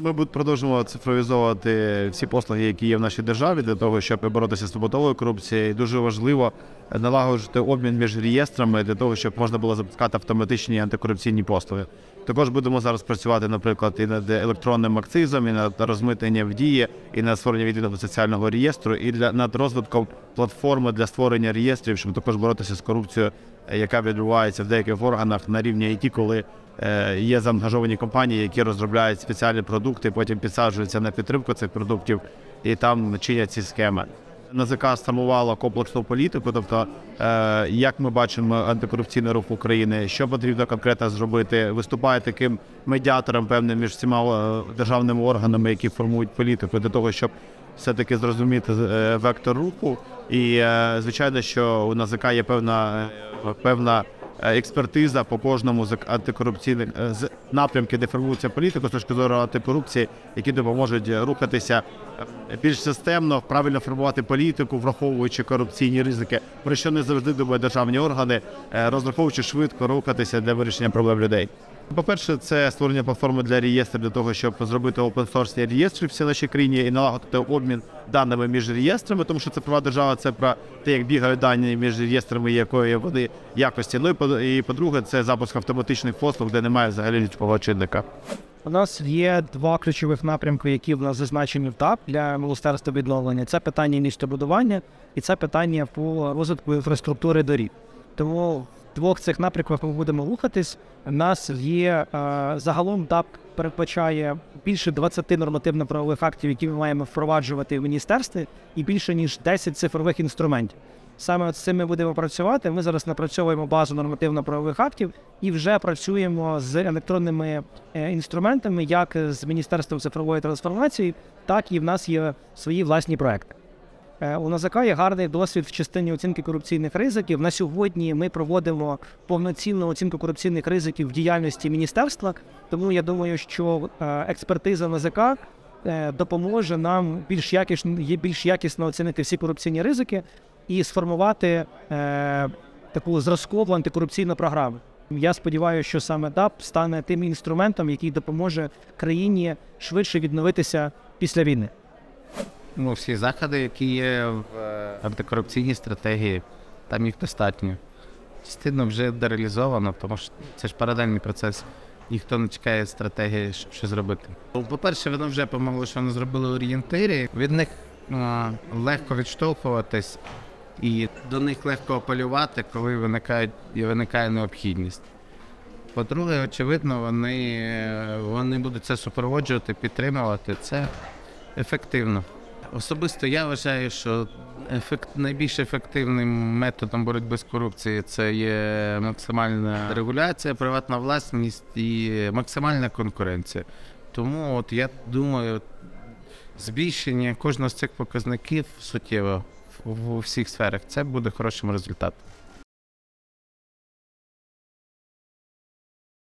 Ми продовжимо цифровізовувати всі послуги, які є в нашій державі, для того, щоб боротися з побутовою корупцією. І дуже важливо налагоджувати обмін між реєстрами, для того, щоб можна було запускати автоматичні антикорупційні послуги. Також будемо зараз працювати, наприклад, і над електронним акцизом, і над розмитненням в дії, і над створенням відповідного соціального реєстру, і над розвитком платформи для створення реєстрів, щоб також боротися з корупцією, яка відбувається в деяких органах на рівні ІТ, коли є заангажовані компанії, які розробляють спеціальні продукти, потім підсаджуються на підтримку цих продуктів і там чинять ці схеми. НАЗК сформувала комплексну політику, тобто, як ми бачимо антикорупційний рух України, що потрібно конкретно зробити, виступає таким медіатором певним між всіма державними органами, які формують політику, для того, щоб все-таки зрозуміти вектор руху. І, звичайно, що у НАЗК є певна експертиза по кожному з антикорупційних напрямків, де формується політика з точки зору антикорупції, які допоможуть рухатися більш системно, правильно формувати політику, враховуючи корупційні ризики, про що не завжди думають державні органи, розраховуючи швидко рухатися для вирішення проблем людей. По-перше, це створення платформи для реєстрів, для того, щоб зробити опенсорсні реєстри в всій нашій країні і налагодити обмін даними між реєстрами, тому що цифрова держава – це про те, як бігають дані між реєстрами, якої вони якості. Ну і, по-друге, це запуск автоматичних послуг, де немає взагалі людського чинника. У нас є два ключових напрямки, які в нас зазначені в ТАП для Міністерства відновлення. Це питання містобудування і це питання по розвитку інфраструктури доріг. Тому в двох цих напрямках ми будемо рухатись. У нас є загалом ДАП передбачає більше 20 нормативно-правових актів, які ми маємо впроваджувати в міністерстві, і більше ніж 10 цифрових інструментів. Саме з цим ми будемо працювати. Ми зараз напрацьовуємо базу нормативно-правових актів і вже працюємо з електронними інструментами, як з Міністерством цифрової трансформації, так і в нас є свої власні проекти. У НАЗК є гарний досвід в частині оцінки корупційних ризиків. На сьогодні ми проводимо повноцінну оцінку корупційних ризиків в діяльності міністерства, тому я думаю, що експертиза НАЗК допоможе нам більш якісно оцінити всі корупційні ризики і сформувати таку зразкову антикорупційну програму. Я сподіваюся, що саме ДАП стане тим інструментом, який допоможе країні швидше відновитися після війни. Ну, всі заходи, які є в антикорупційній стратегії, там їх достатньо. Частина вже реалізовано, тому що це ж паралельний процес. Ніхто не чекає стратегії, щоб що зробити. По-перше, вони вже помогли, що вони зробили орієнтири. Від них легко відштовхуватись і до них легко апелювати, коли виникає необхідність. По-друге, очевидно, вони будуть це супроводжувати, підтримувати. Це ефективно. Особисто я вважаю, що найбільш ефективним методом боротьби з корупцією це є максимальна регуляція, приватна власність і максимальна конкуренція. Тому от я думаю, збільшення кожного з цих показників суттєво у всіх сферах, це буде хорошим результатом.